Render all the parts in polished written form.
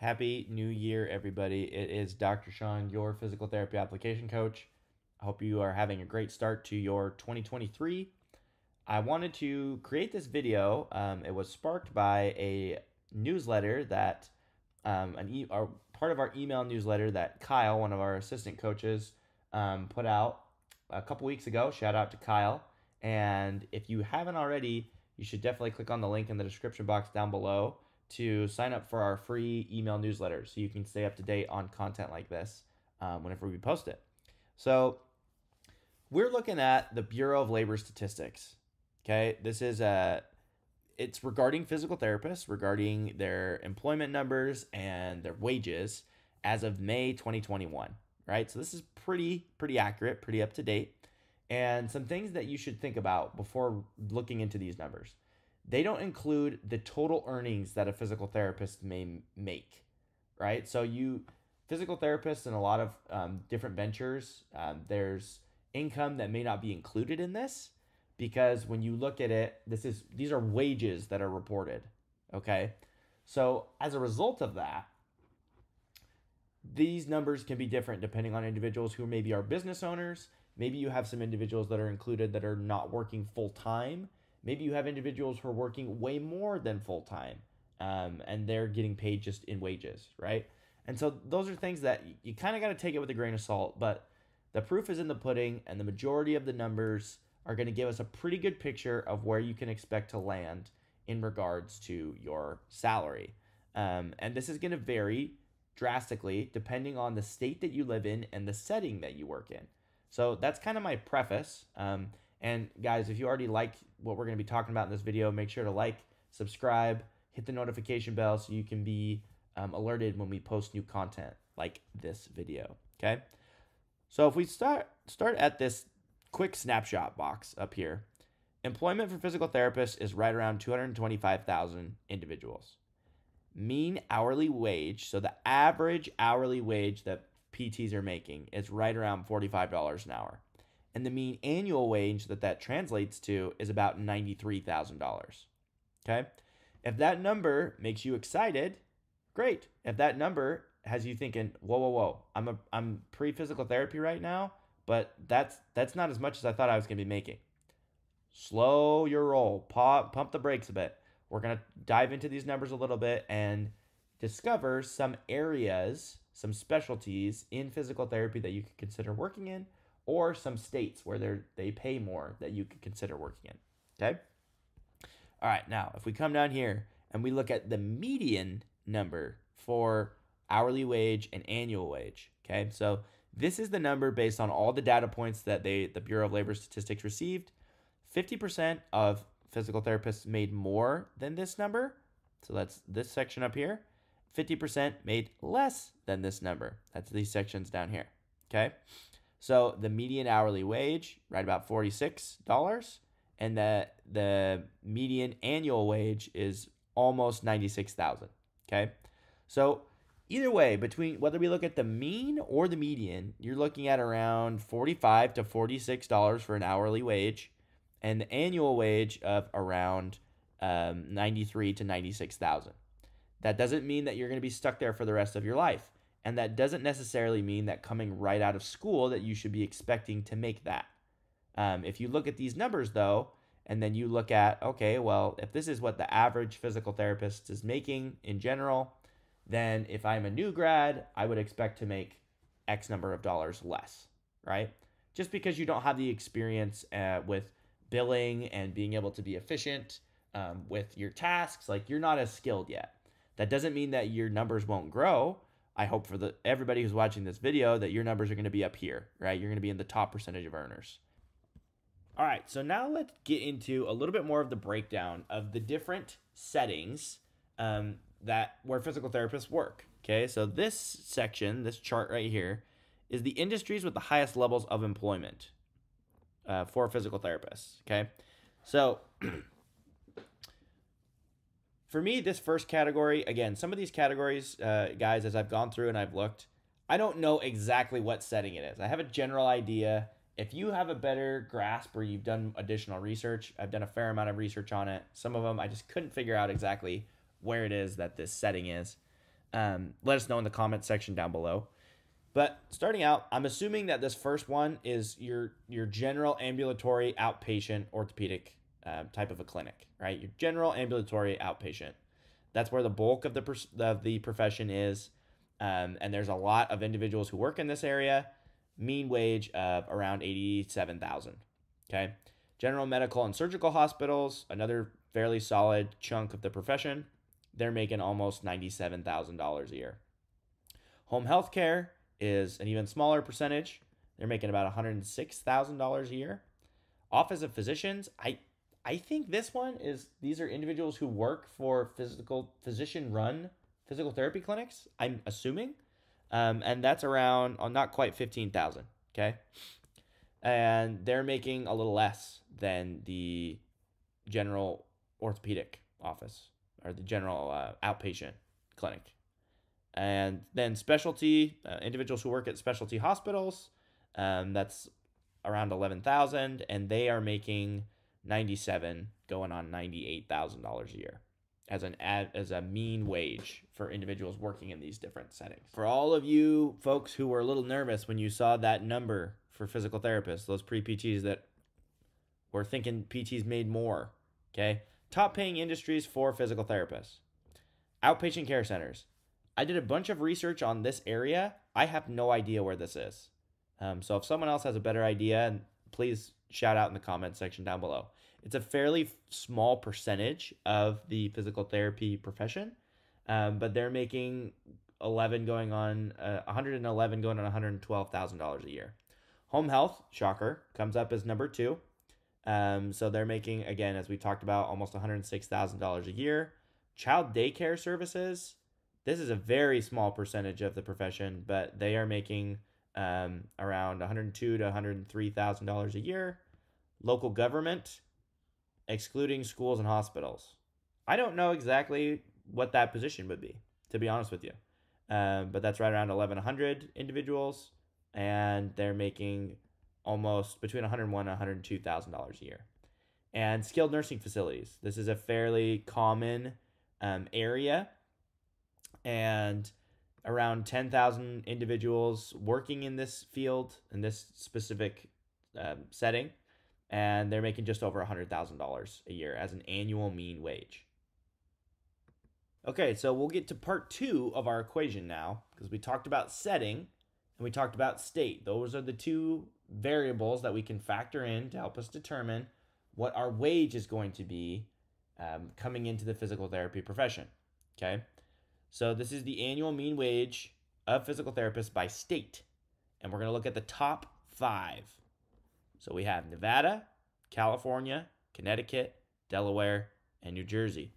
Happy New Year, everybody. It is Dr. Sean, your physical therapy application coach. I hope you are having a great start to your 2023. I wanted to create this video. It was sparked by a newsletter that, part of our email newsletter that Kyle, one of our assistant coaches, put out a couple weeks ago. Shout out to Kyle. And if you haven't already, you should definitely click on the link in the description box down below to sign up for our free email newsletter so you can stay up to date on content like this whenever we post it. So we're looking at the Bureau of Labor Statistics. Okay, this is it's regarding physical therapists, regarding their employment numbers and their wages as of May 2021, right? So this is pretty accurate, pretty up to date. And some things that you should think about before looking into these numbers. They don't include the total earnings that a physical therapist may make, right? So physical therapists in a lot of different ventures, there's income that may not be included in this because when you look at it, these are wages that are reported, okay? So as a result of that, these numbers can be different depending on individuals who maybe are business owners. Maybe you have some individuals that are included that are not working full-time. Maybe you have individuals who are working way more than full-time and they're getting paid just in wages, right? And so those are things that you kind of got to take it with a grain of salt, but the proof is in the pudding, and the majority of the numbers are going to give us a pretty good picture of where you can expect to land in regards to your salary. And this is going to vary drastically depending on the state that you live in and the setting that you work in. So that's kind of my preface. And guys, if you already like what we're going to be talking about in this video, make sure to like, subscribe, hit the notification bell so you can be alerted when we post new content like this video, okay? So if we start at this quick snapshot box up here, employment for physical therapists is right around 225,000 individuals. Mean hourly wage, so the average hourly wage that PTs are making, is right around $45 an hour. And the mean annual wage that translates to is about $93,000, okay? If that number makes you excited, great. If that number has you thinking, whoa, whoa, whoa, I'm pre-physical therapy right now, but that's not as much as I thought I was going to be making. Slow your roll. Pump the brakes a bit. We're going to dive into these numbers a little bit and discover some areas, some specialties in physical therapy that you could consider working in, or some states where they pay more that you could consider working in, okay? All right, now, if we come down here and we look at the median number for hourly wage and annual wage, okay? So this is the number based on all the data points that the Bureau of Labor Statistics received. 50% of physical therapists made more than this number. So that's this section up here. 50% made less than this number. That's these sections down here, okay? So the median hourly wage, right about $46, and the median annual wage is almost $96,000, okay? So either way, between whether we look at the mean or the median, you're looking at around $45 to $46 for an hourly wage, and the annual wage of around $93,000 to $96,000. That doesn't mean that you're going to be stuck there for the rest of your life. And that doesn't necessarily mean that coming right out of school that you should be expecting to make that. If you look at these numbers, though, and then you look at, okay, well, if this is what the average physical therapist is making in general, then if I'm a new grad, I would expect to make X number of dollars less, right? Just because you don't have the experience with billing and being able to be efficient with your tasks, like you're not as skilled yet. That doesn't mean that your numbers won't grow. I hope for everybody who's watching this video that your numbers are going to be up here, right? You're going to be in the top percentage of earners. All right, so now let's get into a little bit more of the breakdown of the different settings where physical therapists work, okay? So this section, this chart right here, is the industries with the highest levels of employment for physical therapists, okay? So for me, this first category, again, some of these categories, guys, as I've gone through and I've looked, I don't know exactly what setting it is. I have a general idea. If you have a better grasp or you've done additional research, I've done a fair amount of research on it. Some of them I just couldn't figure out exactly where it is that this setting is. Let us know in the comment section down below. But starting out, I'm assuming that this first one is your general ambulatory outpatient orthopedic type of a clinic, right? Your general ambulatory outpatient. That's where the bulk of the profession is. And there's a lot of individuals who work in this area. Mean wage of around $87,000, okay? General medical and surgical hospitals, another fairly solid chunk of the profession. They're making almost $97,000 a year. Home health care is an even smaller percentage. They're making about $106,000 a year. Office of Physicians, I think this one is, these are individuals who work for physician-run physical therapy clinics, I'm assuming. And that's around, not quite $15,000, okay? And they're making a little less than the general orthopedic office or the general outpatient clinic. And then specialty, individuals who work at specialty hospitals, that's around $11,000, and they are making $97,000 going on $98,000 a year as a mean wage for individuals working in these different settings. For all of you folks who were a little nervous when you saw that number for physical therapists, those pre-PTs that were thinking PTs made more, okay? Top paying industries for physical therapists. Outpatient care centers. I did a bunch of research on this area. I have no idea where this is. So if someone else has a better idea, please shout out in the comments section down below. It's a fairly small percentage of the physical therapy profession, but they're making $111 going on $112,000 a year. Home health, shocker, comes up as number two. So they're making, again, as we talked about, almost $106,000 a year. Child daycare services, this is a very small percentage of the profession, but they are making around $102,000 to $103,000 a year. Local government, excluding schools and hospitals. I don't know exactly what that position would be, to be honest with you. But that's right around 1,100 individuals, and they're making almost between $101,000 and $102,000 a year. And skilled nursing facilities. This is a fairly common area, and around 10,000 individuals working in this field, in this specific setting, and they're making just over $100,000 a year as an annual mean wage. Okay, so we'll get to part two of our equation now, because we talked about setting and we talked about state. Those are the two variables that we can factor in to help us determine what our wage is going to be coming into the physical therapy profession, okay? So this is the annual mean wage of physical therapists by state. And we're going to look at the top five. So we have Nevada, California, Connecticut, Delaware, and New Jersey.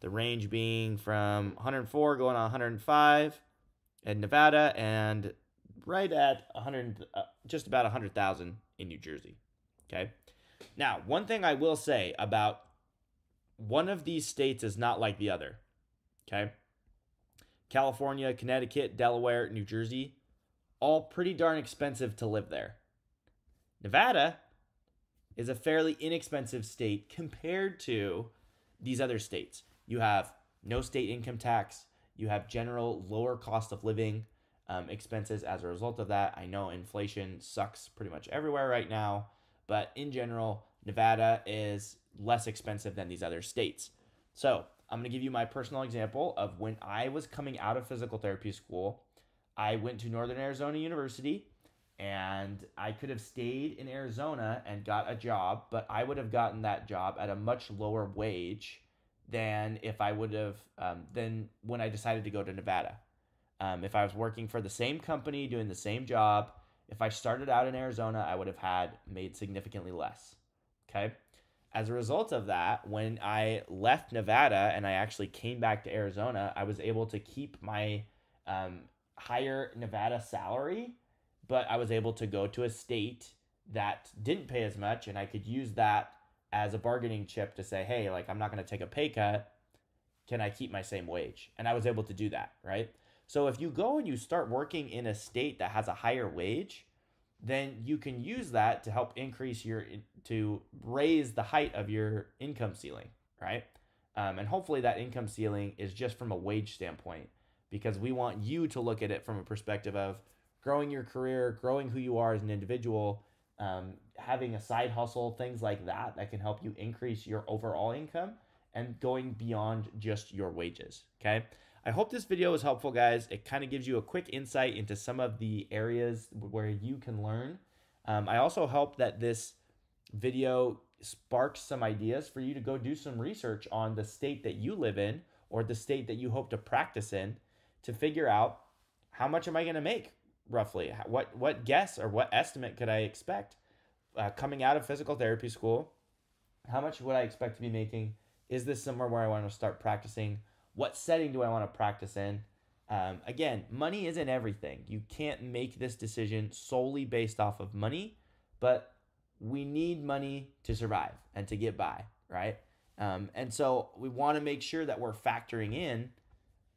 The range being from 104 going on 105 in Nevada, and right at just about 100,000 in New Jersey. Okay. Now, one thing I will say about one of these states is not like the other. Okay. California, Connecticut, Delaware, New Jersey, all pretty darn expensive to live there. Nevada is a fairly inexpensive state compared to these other states. You have no state income tax. You have general lower cost of living expenses as a result of that. I know inflation sucks pretty much everywhere right now, but in general, Nevada is less expensive than these other states. So I'm going to give you my personal example of when I was coming out of physical therapy school. I went to Northern Arizona University, and I could have stayed in Arizona and got a job, but I would have gotten that job at a much lower wage than if I would have than when I decided to go to Nevada. If I was working for the same company, doing the same job, if I started out in Arizona, I would have made significantly less, okay? As a result of that, when I left Nevada and I actually came back to Arizona, I was able to keep my higher Nevada salary, but I was able to go to a state that didn't pay as much, and I could use that as a bargaining chip to say, hey, like, I'm not going to take a pay cut. Can I keep my same wage? And I was able to do that, right? So if you go and you start working in a state that has a higher wage, then you can use that to help increase to raise the height of your income ceiling, right? And hopefully that income ceiling is just from a wage standpoint, because we want you to look at it from a perspective of growing your career, growing who you are as an individual, having a side hustle, things like that, that can help you increase your overall income and going beyond just your wages, okay? I hope this video was helpful, guys. It kind of gives you a quick insight into some of the areas where you can learn. I also hope that this video sparks some ideas for you to go do some research on the state that you live in or the state that you hope to practice in to figure out how much am I going to make roughly? What guess or what estimate could I expect coming out of physical therapy school? How much would I expect to be making? Is this somewhere where I want to start practicing? What setting do I want to practice in? Again, money isn't everything. You can't make this decision solely based off of money, but we need money to survive and to get by, right? And so we want to make sure that we're factoring in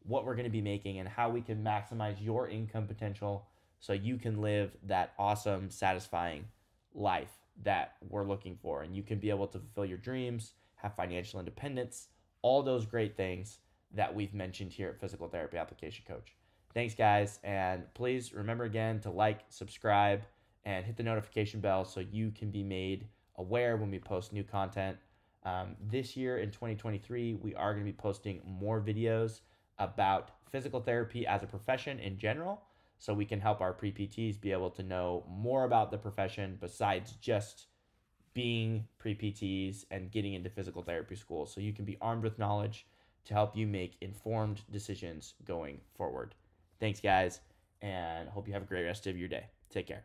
what we're going to be making and how we can maximize your income potential so you can live that awesome, satisfying life that we're looking for. And you can be able to fulfill your dreams, have financial independence, all those great things that we've mentioned here at Physical Therapy Application Coach. Thanks, guys. And please remember again to like, subscribe, and hit the notification bell so you can be made aware when we post new content. This year in 2023, we are going to be posting more videos about physical therapy as a profession in general, so we can help our pre-PTs be able to know more about the profession besides just being pre-PTs and getting into physical therapy school, so you can be armed with knowledge to help you make informed decisions going forward. Thanks, guys, and hope you have a great rest of your day. Take care.